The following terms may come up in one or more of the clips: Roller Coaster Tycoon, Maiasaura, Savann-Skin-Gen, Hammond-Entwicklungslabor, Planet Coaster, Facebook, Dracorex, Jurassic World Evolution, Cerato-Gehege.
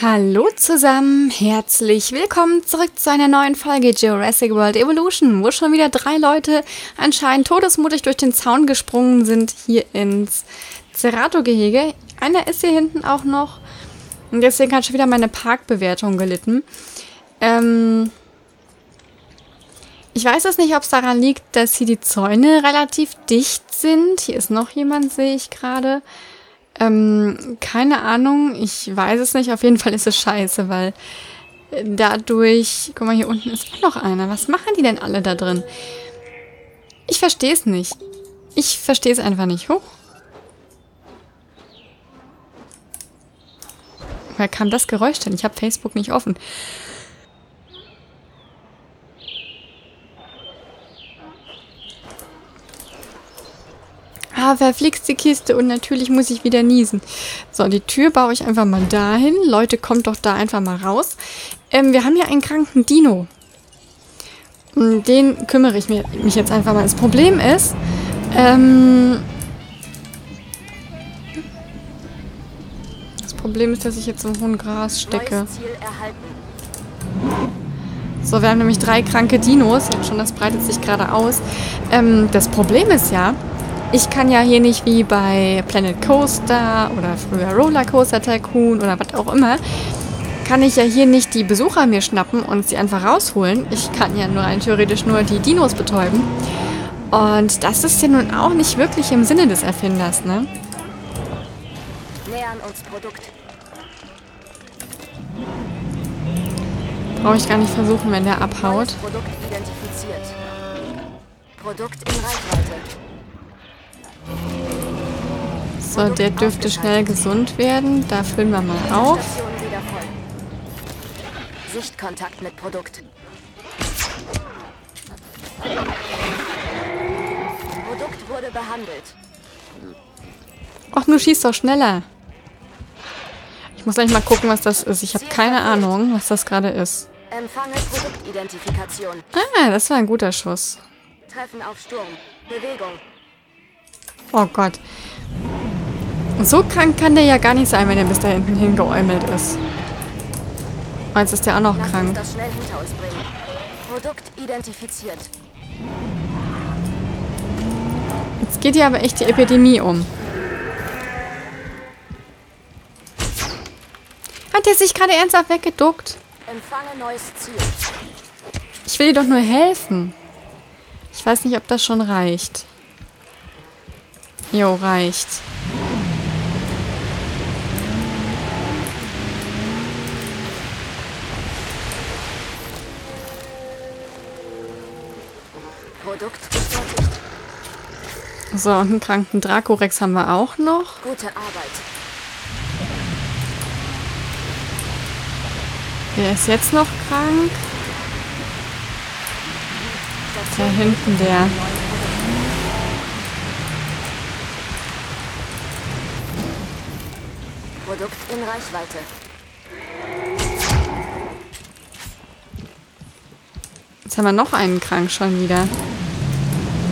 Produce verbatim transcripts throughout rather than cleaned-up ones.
Hallo zusammen, herzlich willkommen zurück zu einer neuen Folge Jurassic World Evolution, wo schon wieder drei Leute anscheinend todesmutig durch den Zaun gesprungen sind hier ins Cerato-Gehege. Einer ist hier hinten auch noch und deswegen hat schon wieder meine Parkbewertung gelitten. Ähm ich weiß es nicht, ob es daran liegt, dass hier die Zäune relativ dicht sind. Hier ist noch jemand, sehe ich gerade. Ähm, keine Ahnung, ich weiß es nicht, auf jeden Fall ist es scheiße, weil dadurch, guck mal, hier unten ist auch noch einer, was machen die denn alle da drin? Ich verstehe es nicht, ich verstehe es einfach nicht, hoch. Woher kam das Geräusch denn? Ich habe Facebook nicht offen. Ah, verflixt die Kiste und natürlich muss ich wieder niesen. So, die Tür baue ich einfach mal dahin. Leute, kommt doch da einfach mal raus. Ähm, wir haben hier einen kranken Dino. Um den kümmere ich mir, mich jetzt einfach mal. Das Problem ist, ähm... Das Problem ist, dass ich jetzt im hohen Gras stecke. So, wir haben nämlich drei kranke Dinos. Jetzt schon, das breitet sich gerade aus. Ähm, das Problem ist ja, ich kann ja hier nicht wie bei Planet Coaster oder früher Roller Coaster Tycoon oder was auch immer, kann ich ja hier nicht die Besucher mir schnappen und sie einfach rausholen. Ich kann ja nur ein, theoretisch nur die Dinos betäuben. Und das ist ja nun auch nicht wirklich im Sinne des Erfinders, ne? Nähern uns Produkt. Brauche ich gar nicht versuchen, wenn der abhaut. Produkt identifiziert. Produkt in Reichweite. So, der dürfte schnell gesund werden. Da füllen wir mal auf. Sichtkontakt mit Produkt. Produkt wurde behandelt. Ach, nur schießt doch schneller. Ich muss gleich mal gucken, was das ist. Ich habe keine Ahnung, was das gerade ist. Empfange Produktidentifikation. Ah, das war ein guter Schuss. Treffen auf Sturm. Bewegung. Oh Gott. So krank kann der ja gar nicht sein, wenn er bis da hinten hingeäumelt ist. Oh, jetzt ist der auch noch krank. Lass uns das schnell hinter uns bringen. Produkt identifiziert. Jetzt geht hier aber echt die Epidemie um. Hat der sich gerade ernsthaft weggeduckt? Empfange neues Ziel. Ich will dir doch nur helfen. Ich weiß nicht, ob das schon reicht. Jo, reicht. Produkt gefertigt. So, und einen kranken Dracorex haben wir auch noch. Gute Arbeit. Der ist jetzt noch krank. Da hinten der. Produkt in Reichweite. Jetzt haben wir noch einen krank schon wieder.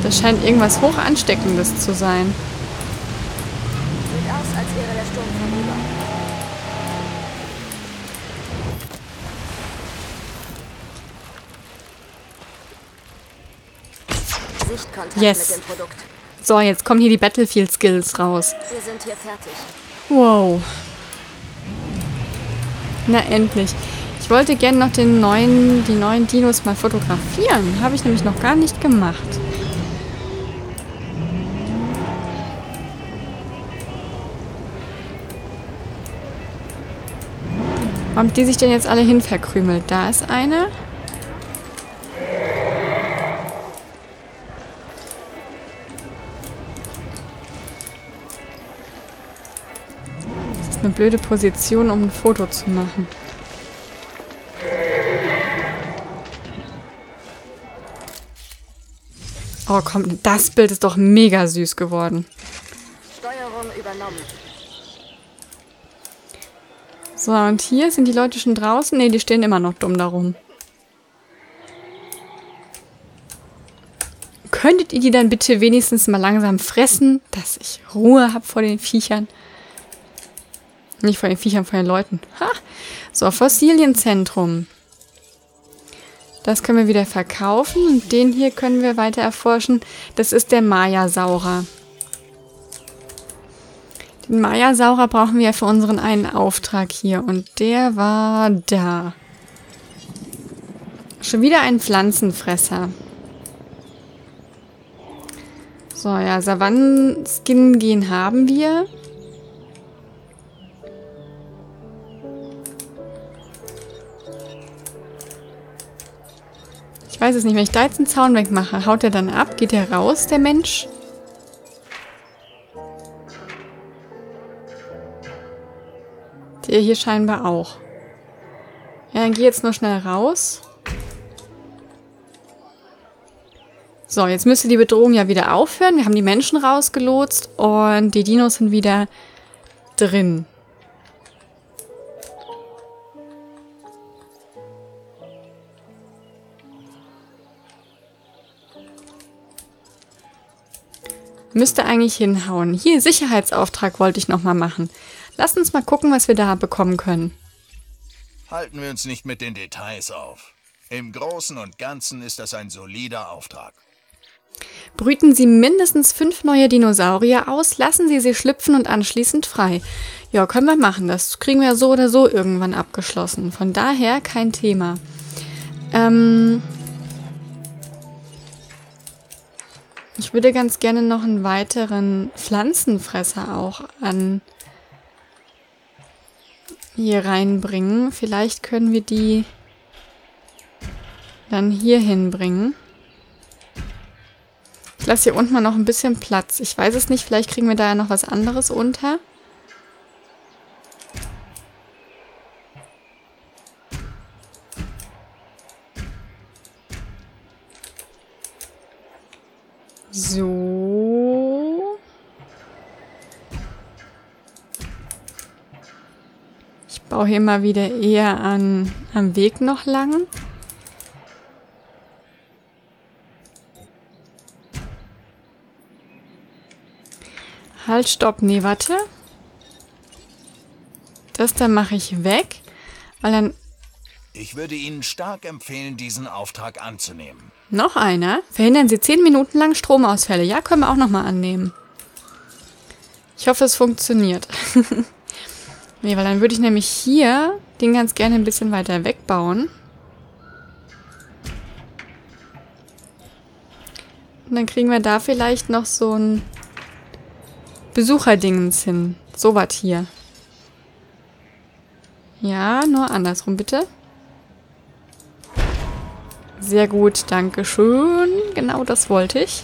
Das scheint irgendwas hoch ansteckendes zu sein. Sieht aus, als wäre der Sturm vorüber. Sichtkontakt yes. mit dem Produkt. So, jetzt kommen hier die Battlefield Skills raus. Wir sind hier fertig. Wow. Na endlich. Ich wollte gerne noch den neuen, die neuen Dinos mal fotografieren. Habe ich nämlich noch gar nicht gemacht. Wo haben die sich denn jetzt alle hin verkrümelt? Da ist einer. Das ist eine blöde Position, um ein Foto zu machen. Oh komm, das Bild ist doch mega süß geworden. Steuerung übernommen. So, und hier sind die Leute schon draußen. Ne, die stehen immer noch dumm darum. Könntet ihr die dann bitte wenigstens mal langsam fressen, dass ich Ruhe habe vor den Viechern? Nicht vor den Viechern, vor den Leuten. Ha! So, Fossilienzentrum. Das können wir wieder verkaufen und den hier können wir weiter erforschen. Das ist der Maiasaura. Den Maiasaura brauchen wir ja für unseren einen Auftrag hier und der war da. Schon wieder ein Pflanzenfresser. So, ja, Savann-Skin-Gen haben wir. Ich weiß es nicht, wenn ich da jetzt einen Zaun wegmache, haut er dann ab? Geht er raus, der Mensch? Der hier scheinbar auch. Ja, dann geh jetzt nur schnell raus. So, jetzt müsste die Bedrohung ja wieder aufhören. Wir haben die Menschen rausgelotst und die Dinos sind wieder drin. Müsste eigentlich hinhauen. Hier, Sicherheitsauftrag wollte ich nochmal machen. Lass uns mal gucken, was wir da bekommen können. Halten wir uns nicht mit den Details auf. Im Großen und Ganzen ist das ein solider Auftrag. Brüten Sie mindestens fünf neue Dinosaurier aus, lassen Sie sie schlüpfen und anschließend frei. Ja, können wir machen. Das kriegen wir so oder so irgendwann abgeschlossen. Von daher kein Thema. Ähm... Ich würde ganz gerne noch einen weiteren Pflanzenfresser auch an hier reinbringen. Vielleicht können wir die dann hier hinbringen. Ich lasse hier unten mal noch ein bisschen Platz. Ich weiß es nicht, vielleicht kriegen wir da ja noch was anderes unter. So. Ich baue hier mal wieder eher an, am Weg noch lang. Halt, stopp, nee, warte. Das da mache ich weg, weil dann... Ich würde Ihnen stark empfehlen, diesen Auftrag anzunehmen. Noch einer? Verhindern Sie zehn Minuten lang Stromausfälle. Ja, können wir auch nochmal annehmen. Ich hoffe, es funktioniert. Nee, weil dann würde ich nämlich hier den ganz gerne ein bisschen weiter wegbauen. Und dann kriegen wir da vielleicht noch so ein Besucherdingens hin. So was hier. Ja, nur andersrum, bitte. Sehr gut, danke schön. Genau das wollte ich.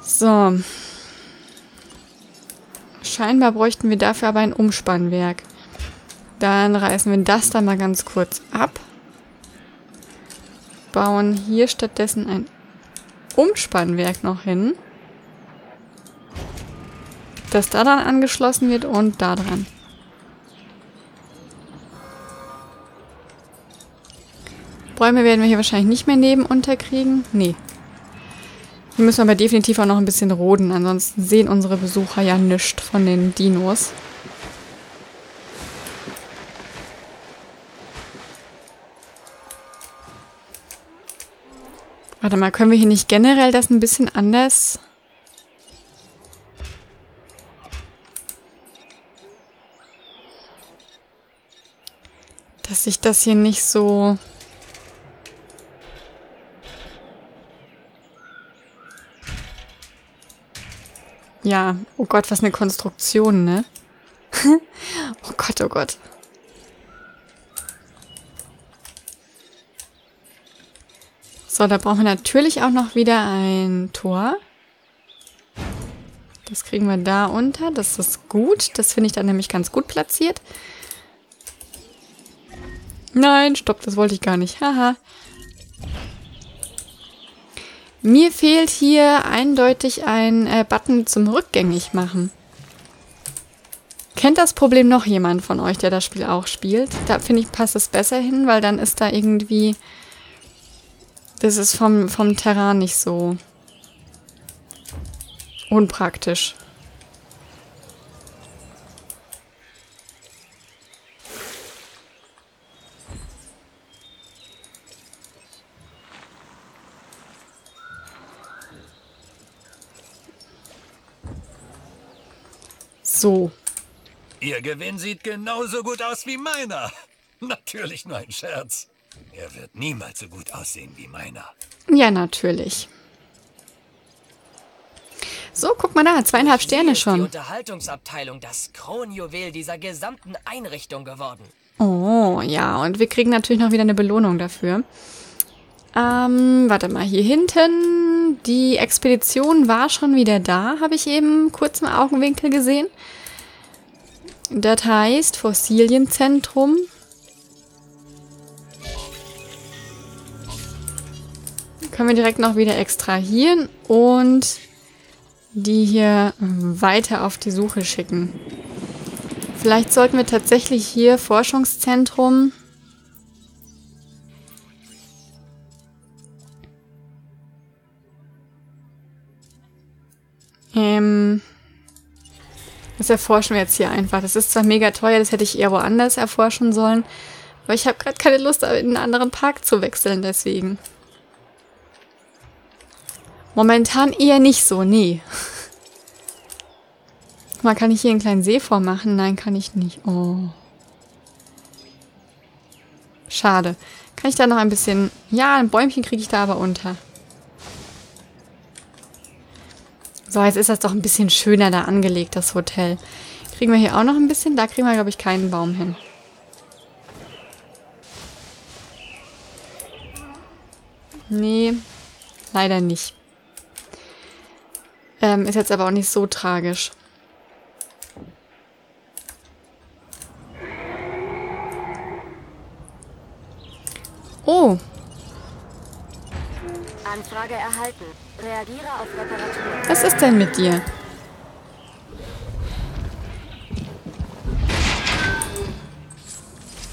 So. Scheinbar bräuchten wir dafür aber ein Umspannwerk. Dann reißen wir das da mal ganz kurz ab. Bauen hier stattdessen ein Umspannwerk noch hin. Das da dran angeschlossen wird und da dran. Bäume werden wir hier wahrscheinlich nicht mehr neben unterkriegen. Nee. Hier müssen wir aber definitiv auch noch ein bisschen roden. Ansonsten sehen unsere Besucher ja nichts von den Dinos. Warte mal, können wir hier nicht generell das ein bisschen anders... Dass sich das hier nicht so... Ja, oh Gott, was eine Konstruktion, ne? Oh Gott, oh Gott. So, da brauchen wir natürlich auch noch wieder ein Tor. Das kriegen wir da unter, das ist gut. Das finde ich dann nämlich ganz gut platziert. Nein, stopp, das wollte ich gar nicht, haha. Mir fehlt hier eindeutig ein äh, Button zum rückgängig machen. Kennt das Problem noch jemand von euch, der das Spiel auch spielt? Da finde ich, passt es besser hin, weil dann ist da irgendwie... Das ist vom, vom Terrain nicht so unpraktisch. so. Ihr Gewinn sieht genauso gut aus wie meiner. Natürlich nur ein Scherz. Er wird niemals so gut aussehen wie meiner. Ja, natürlich. So, guck mal da, zweieinhalb Sterne schon. Die Unterhaltungsabteilung, das Kronjuwel dieser gesamten Einrichtung geworden. Oh, ja, und wir kriegen natürlich noch wieder eine Belohnung dafür. Ähm, warte mal, hier hinten, die Expedition war schon wieder da, habe ich eben kurz im Augenwinkel gesehen. Das heißt, Fossilienzentrum. Können wir direkt noch wieder extrahieren und die hier weiter auf die Suche schicken. Vielleicht sollten wir tatsächlich hier Forschungszentrum... Ähm... Das erforschen wir jetzt hier einfach. Das ist zwar mega teuer, das hätte ich eher woanders erforschen sollen, aber ich habe gerade keine Lust, in einen anderen Park zu wechseln, deswegen. Momentan eher nicht so, nee. Guck mal, kann ich hier einen kleinen See vormachen? Nein, kann ich nicht. Oh. Schade. Kann ich da noch ein bisschen... Ja, ein Bäumchen kriege ich da aber unter. So, jetzt ist das doch ein bisschen schöner da angelegt, das Hotel. Kriegen wir hier auch noch ein bisschen? Da kriegen wir, glaube ich, keinen Baum hin. Nee, leider nicht. Ähm, ist jetzt aber auch nicht so tragisch. Oh. Anfrage erhalten. Reagiere auf Reparatur. Was ist denn mit dir?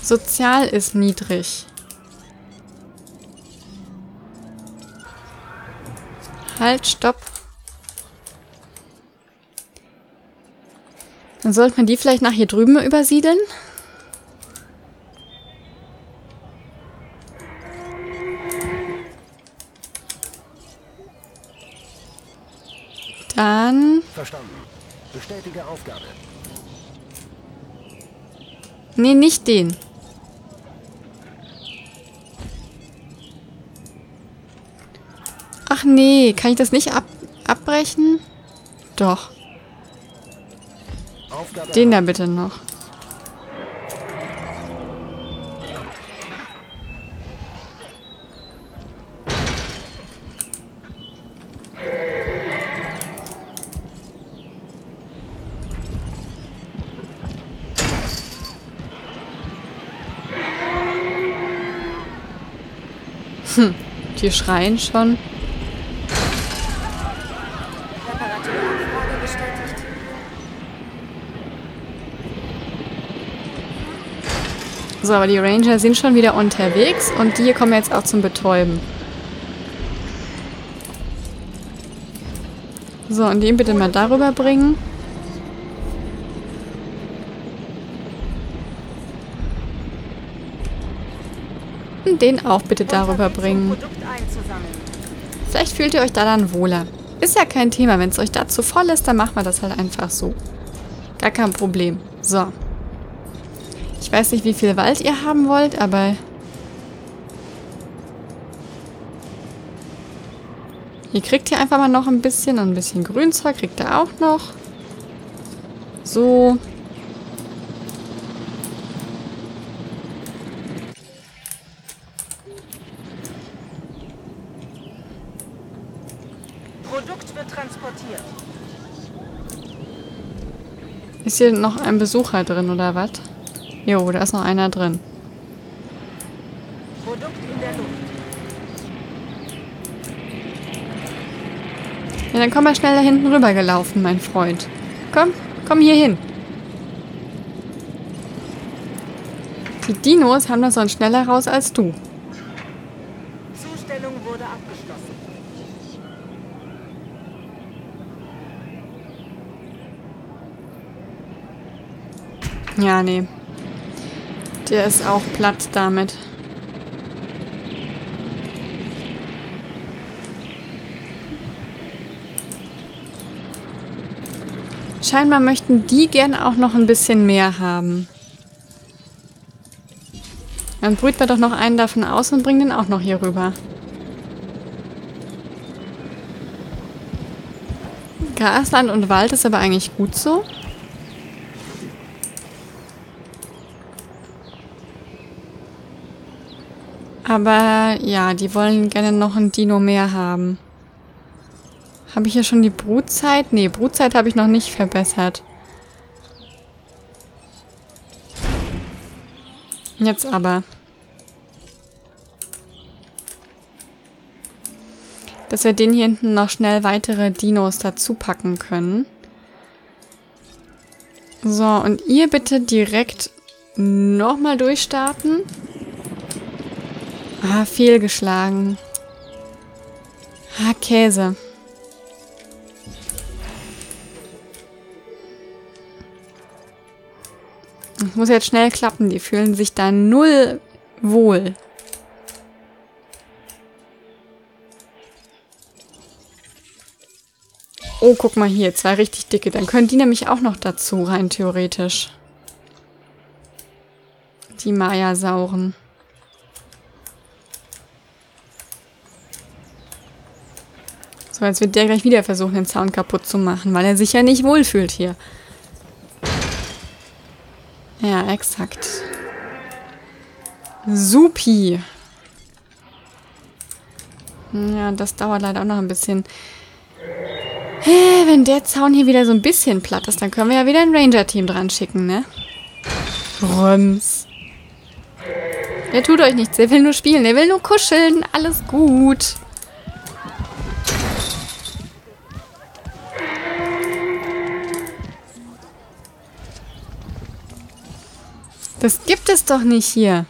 Sozial ist niedrig. Halt, stopp. Dann sollten wir die vielleicht nach hier drüben übersiedeln. Dann... Verstanden. Bestätige Aufgabe. Nee, nicht den. Ach nee, kann ich das nicht ab abbrechen? Doch. Den da bitte noch. Hm, die schreien schon. So, aber die Ranger sind schon wieder unterwegs und die hier kommen jetzt auch zum Betäuben. So, und den bitte mal darüber bringen. Und den auch bitte darüber bringen. Vielleicht fühlt ihr euch da dann wohler. Ist ja kein Thema, wenn es euch da zu voll ist, dann machen wir das halt einfach so. Gar kein Problem. So. Ich weiß nicht, wie viel Wald ihr haben wollt, aber... Hier kriegt ihr einfach mal noch ein bisschen. Ein bisschen Grünzeug kriegt ihr auch noch. So. Produkt wird transportiert. Ist hier noch ein Besucher drin, oder was? Jo, da ist noch einer drin. Produkt in der Luft. Ja, dann komm mal schnell da hinten rüber gelaufen, mein Freund. Komm, komm hier hin. Die Dinos haben das sonst schneller raus als du. Zustellung wurde abgeschlossen. Ja, nee. Der ist auch platt damit. Scheinbar möchten die gerne auch noch ein bisschen mehr haben. Dann brüten wir doch noch einen davon aus und bringen den auch noch hier rüber. Grasland und Wald ist aber eigentlich gut so. Aber ja, die wollen gerne noch ein Dino mehr haben. Habe ich hier schon die Brutzeit? Nee, Brutzeit habe ich noch nicht verbessert. Jetzt aber. Dass wir den hier hinten noch schnell weitere Dinos dazu packen können. So, und ihr bitte direkt nochmal durchstarten. Ah, fehlgeschlagen. Ah, Käse. Das muss jetzt schnell klappen. Die fühlen sich da null wohl. Oh, guck mal hier. Zwei richtig dicke. Dann können die nämlich auch noch dazu rein, theoretisch. Die Maiasauren. So, jetzt wird der gleich wieder versuchen, den Zaun kaputt zu machen, weil er sich ja nicht wohlfühlt hier. Ja, exakt. Supi. Ja, das dauert leider auch noch ein bisschen. Wenn der Zaun hier wieder so ein bisschen platt ist, dann können wir ja wieder ein Ranger-Team dran schicken, ne? Rums. Der tut euch nichts, der will nur spielen, der will nur kuscheln, alles gut. Das gibt es doch nicht hier.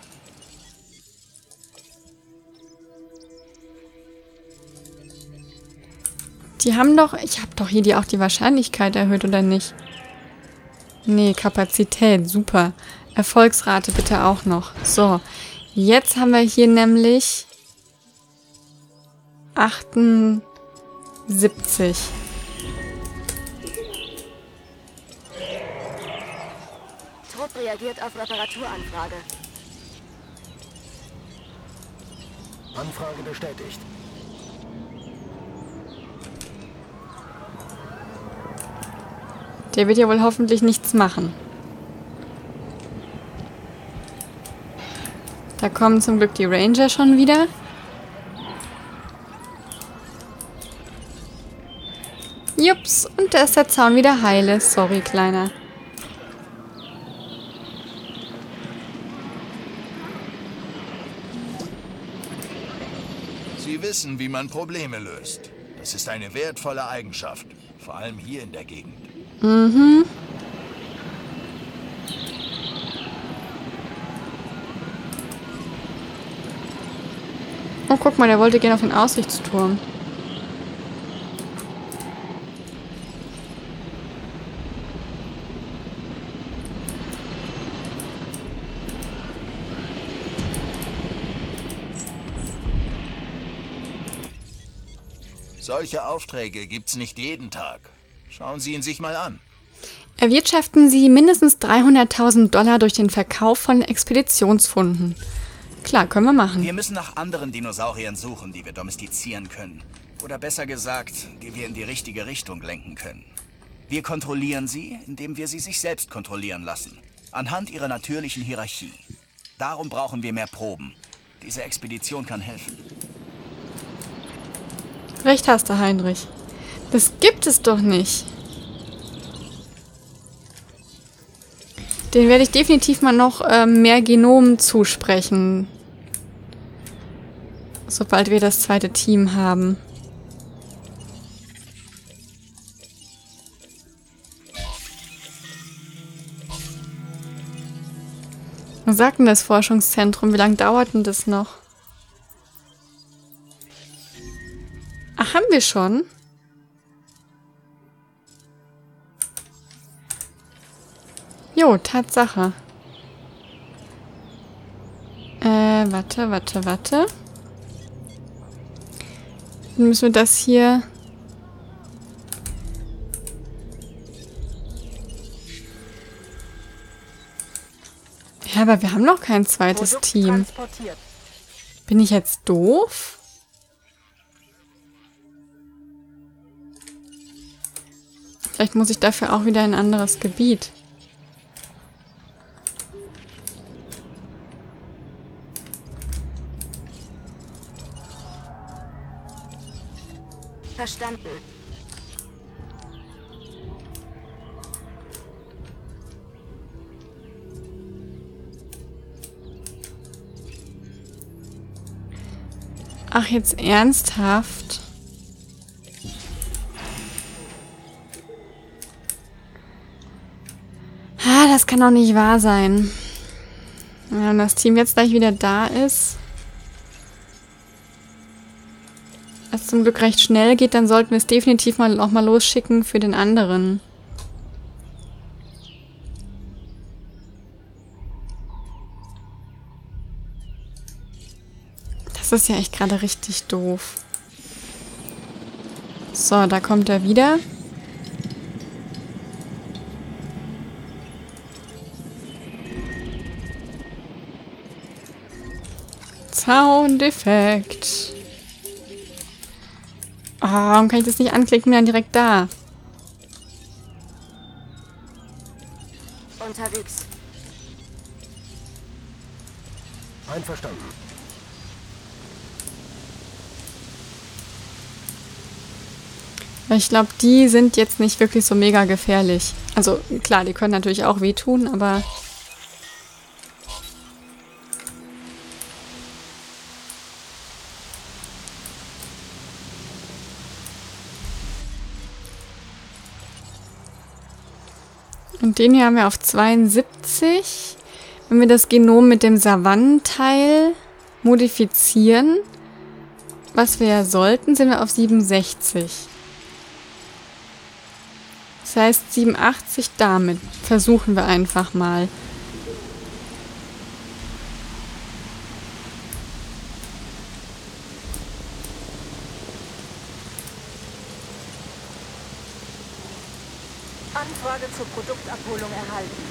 Die haben doch... Ich habe doch hier die auch die Wahrscheinlichkeit erhöht, oder nicht? Nee, Kapazität, super. Erfolgsrate bitte auch noch. So, jetzt haben wir hier nämlich... achtundsiebzig. Reagiert auf Reparaturanfrage. Anfrage bestätigt. Der wird ja wohl hoffentlich nichts machen. Da kommen zum Glück die Ranger schon wieder. Jups, und da ist der Zaun wieder heile. Sorry, Kleiner. Wissen, wie man Probleme löst. Das ist eine wertvolle Eigenschaft, vor allem hier in der Gegend. Mhm. Oh, guck mal, der wollte gerne auf den Aussichtsturm. Solche Aufträge gibt's nicht jeden Tag. Schauen Sie ihn sich mal an. Erwirtschaften Sie mindestens dreihunderttausend Dollar durch den Verkauf von Expeditionsfunden. Klar, können wir machen. Wir müssen nach anderen Dinosauriern suchen, die wir domestizieren können. Oder besser gesagt, die wir in die richtige Richtung lenken können. Wir kontrollieren sie, indem wir sie sich selbst kontrollieren lassen. Anhand ihrer natürlichen Hierarchie. Darum brauchen wir mehr Proben. Diese Expedition kann helfen. Recht hast du, Heinrich. Das gibt es doch nicht. Den werde ich definitiv mal noch äh, mehr Genomen zusprechen. Sobald wir das zweite Team haben. Was sagt denn das Forschungszentrum? Wie lange dauert denn das noch? Ach, haben wir schon? Jo, Tatsache. Äh, warte, warte, warte. Dann müssen wir das hier... Ja, aber wir haben noch kein zweites Produkt Team. Bin ich jetzt doof? Vielleicht muss ich dafür auch wieder in ein anderes Gebiet. Verstanden. Ach, jetzt ernsthaft? Ah, das kann doch nicht wahr sein. Ja, und das Team jetzt gleich wieder da ist. Wenn es zum Glück recht schnell geht, dann sollten wir es definitiv mal auch mal losschicken für den anderen. Das ist ja echt gerade richtig doof. So, da kommt er wieder. Soundeffekt. Oh, warum kann ich das nicht anklicken? Bin dann direkt da. Unterwegs. Einverstanden. Ich glaube, die sind jetzt nicht wirklich so mega gefährlich. Also klar, die können natürlich auch wehtun, aber... Und den hier haben wir auf zweiundsiebzig. Wenn wir das Genom mit dem Savann-Teil modifizieren, was wir ja sollten, sind wir auf siebenundsechzig. Das heißt siebenundachtzig damit. Versuchen wir einfach mal. Zur Produktabholung erhalten.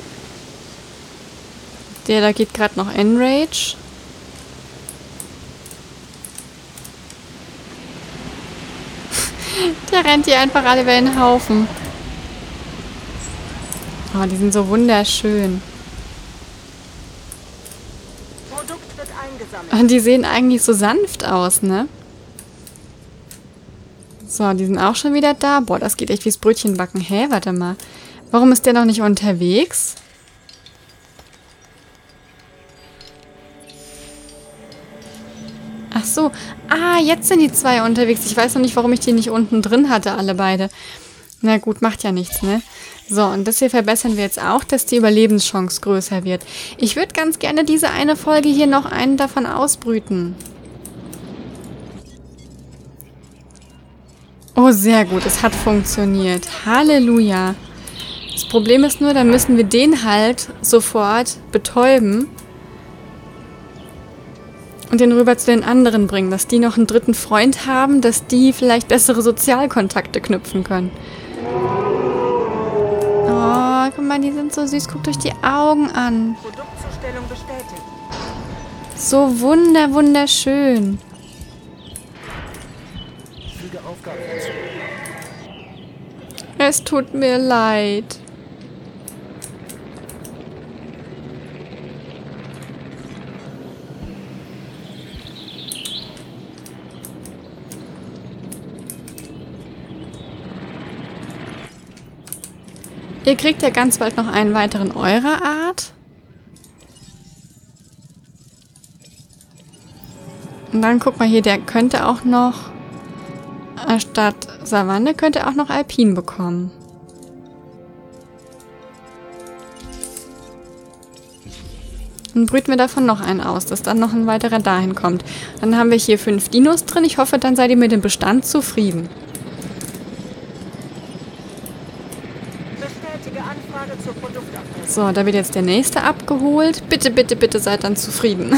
Der da geht gerade noch Enrage. Der rennt hier einfach alle über den Haufen. Oh, die sind so wunderschön. Produkt wird eingesammelt. Und die sehen eigentlich so sanft aus, ne? So, die sind auch schon wieder da. Boah, das geht echt wie's Brötchen backen. Hä, warte mal. Warum ist der noch nicht unterwegs? Ach so. Ah, jetzt sind die zwei unterwegs. Ich weiß noch nicht, warum ich die nicht unten drin hatte, alle beide. Na gut, macht ja nichts, ne? So, und das hier verbessern wir jetzt auch, dass die Überlebenschance größer wird. Ich würde ganz gerne diese eine Folge hier noch einen davon ausbrüten. Oh, sehr gut. Es hat funktioniert. Halleluja. Das Problem ist nur, dann müssen wir den halt sofort betäuben und den rüber zu den anderen bringen, dass die noch einen dritten Freund haben, dass die vielleicht bessere Sozialkontakte knüpfen können. Oh, guck mal, die sind so süß. Guckt euch die Augen an. Produktzustellung bestätigt. So wunder, wunderschön. Füge Aufgabe hinzu. Es tut mir leid. Ihr kriegt ja ganz bald noch einen weiteren eurer Art. Und dann guck mal hier, der könnte auch noch... Statt Savanne könnte er auch noch Alpin bekommen. Dann brüten wir davon noch einen aus, dass dann noch ein weiterer dahin kommt. Dann haben wir hier fünf Dinos drin. Ich hoffe, dann seid ihr mit dem Bestand zufrieden. Bestätige Anfrage zur Produktabholung. So, da wird jetzt der nächste abgeholt. Bitte, bitte, bitte seid dann zufrieden.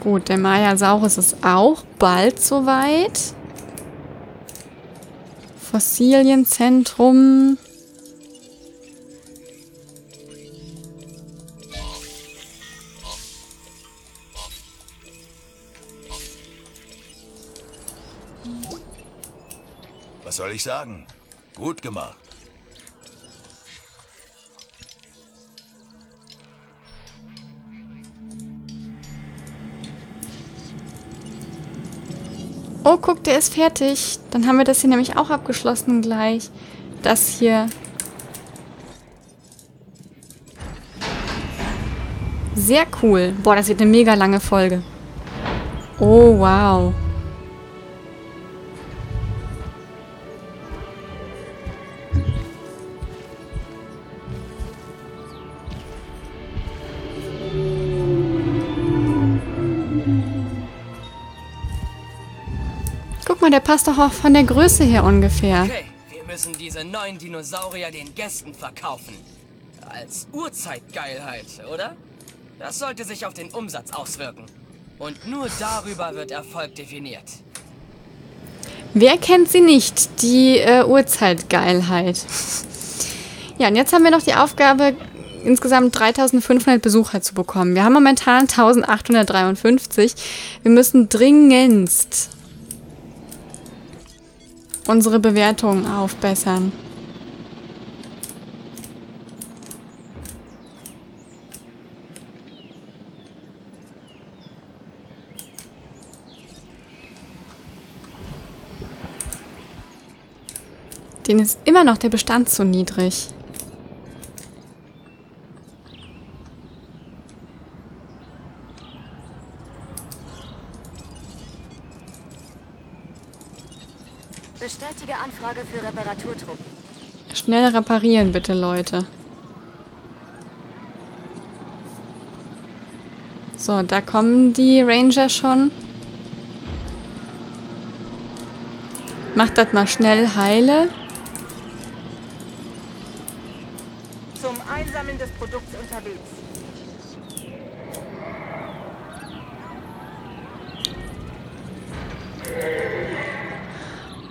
Gut, der Maiasaurus ist auch bald soweit. Fossilienzentrum. Was soll ich sagen? Gut gemacht. Oh, guck, der ist fertig. Dann haben wir das hier nämlich auch abgeschlossen gleich. Das hier. Sehr cool. Boah, das wird eine mega lange Folge. Oh, wow. Der passt doch auch von der Größe her ungefähr. Okay, wir müssen diese neuen Dinosaurier den Gästen verkaufen. Als Urzeitgeilheit, oder? Das sollte sich auf den Umsatz auswirken. Und nur darüber wird Erfolg definiert. Wer kennt sie nicht, die äh, Urzeitgeilheit? Ja, und jetzt haben wir noch die Aufgabe, insgesamt dreitausendfünfhundert Besucher zu bekommen. Wir haben momentan eintausendachthundertdreiundfünfzig. Wir müssen dringendst unsere Bewertungen aufbessern. Denen ist immer noch der Bestand zu niedrig. Bestätige Anfrage für Reparaturtruppen. Schnell reparieren, bitte, Leute. So, da kommen die Ranger schon. Macht das mal schnell heile. Zum Einsammeln des Produkts unterwegs.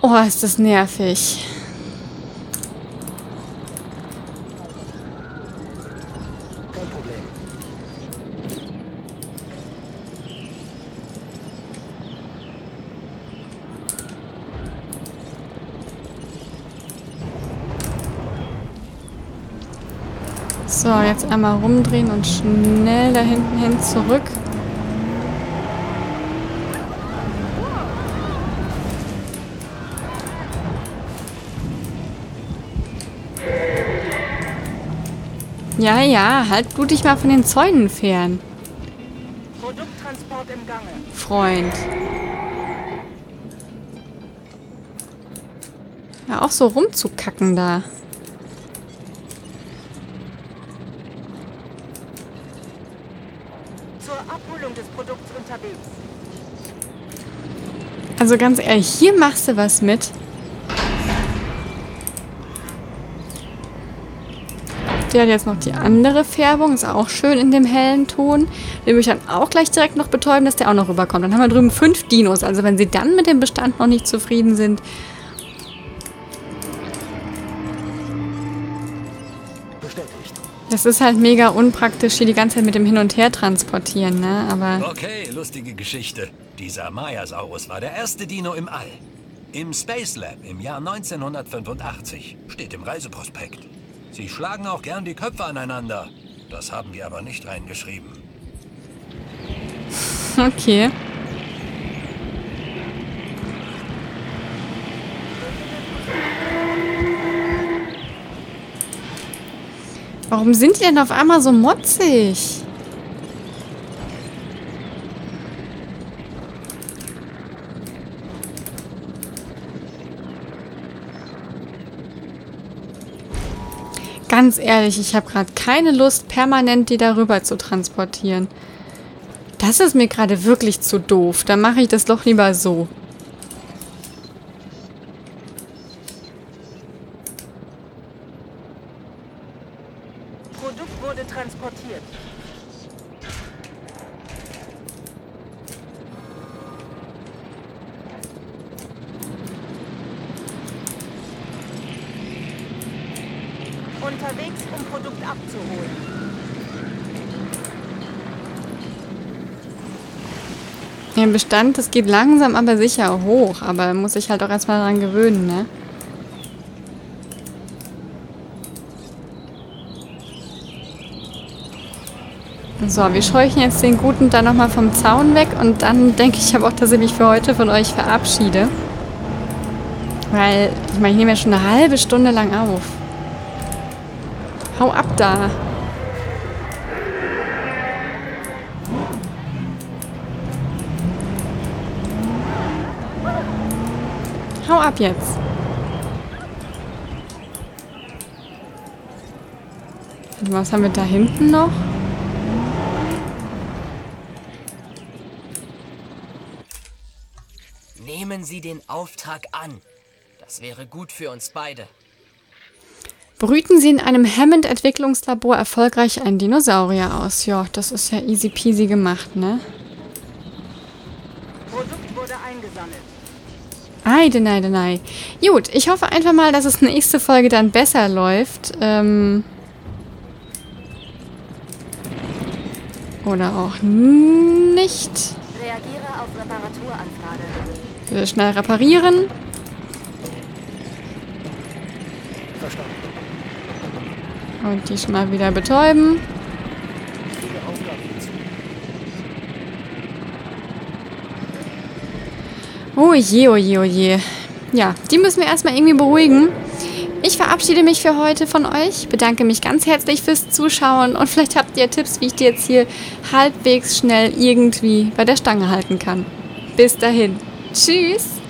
Oh, ist das nervig. Kein Problem. So, jetzt einmal rumdrehen und schnell da hinten hin zurück. Ja, ja, halt du dich mal von den Zäunen fern. Produkttransport im Gange. Freund. Ja, auch so rumzukacken da. Zur Abholung des Produkts unterwegs. Also ganz ehrlich, hier machst du was mit. Der hat jetzt noch die andere Färbung, ist auch schön in dem hellen Ton. Den würde ich dann auch gleich direkt noch betäuben, dass der auch noch rüberkommt. Dann haben wir drüben fünf Dinos. Also wenn sie dann mit dem Bestand noch nicht zufrieden sind. Bestätigt. Das ist halt mega unpraktisch, hier die ganze Zeit mit dem Hin- und Her transportieren, ne? Aber okay, lustige Geschichte. Dieser Maiasaurus war der erste Dino im All. Im Space Lab im Jahr neunzehnhundertfünfundachtzig. Steht im Reiseprospekt. Sie schlagen auch gern die Köpfe aneinander. Das haben wir aber nicht reingeschrieben. Okay. Warum sind die denn auf einmal so motzig? Ganz ehrlich, ich habe gerade keine Lust, permanent die darüber zu transportieren. Das ist mir gerade wirklich zu doof. Dann mache ich das doch lieber so. Produkt wurde transportiert. unterwegs, um Produkt abzuholen. Der Bestand, das geht langsam, aber sicher hoch. Aber muss ich halt auch erstmal daran gewöhnen, ne? So, wir scheuchen jetzt den Guten da nochmal vom Zaun weg und dann denke ich aber auch, dass ich mich für heute von euch verabschiede. Weil, ich meine, ich nehme ja schon eine halbe Stunde lang auf. Hau ab da! Hau ab jetzt! Und was haben wir da hinten noch? Nehmen Sie den Auftrag an. Das wäre gut für uns beide. Brüten Sie in einem Hammond-Entwicklungslabor erfolgreich einen Dinosaurier aus. Ja, das ist ja easy peasy gemacht, ne? Produkt wurde eingesammelt. Eide, neide, neide. Gut, ich hoffe einfach mal, dass es nächste Folge dann besser läuft. Ähm Oder auch nicht. Reagiere auf Reparaturanfrage. Wir schnell reparieren. Und die schon mal wieder betäuben. Oh je, oh je, oh je. Ja, die müssen wir erstmal irgendwie beruhigen. Ich verabschiede mich für heute von euch, bedanke mich ganz herzlich fürs Zuschauen und vielleicht habt ihr Tipps, wie ich die jetzt hier halbwegs schnell irgendwie bei der Stange halten kann. Bis dahin. Tschüss!